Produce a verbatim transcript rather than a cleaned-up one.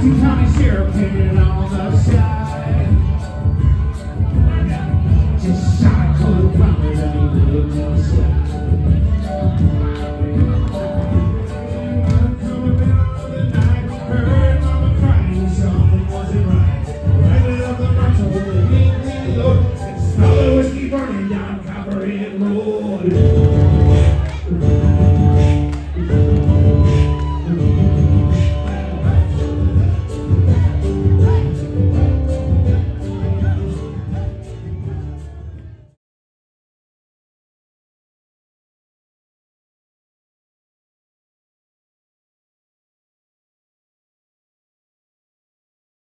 Ramsey County Sheriff.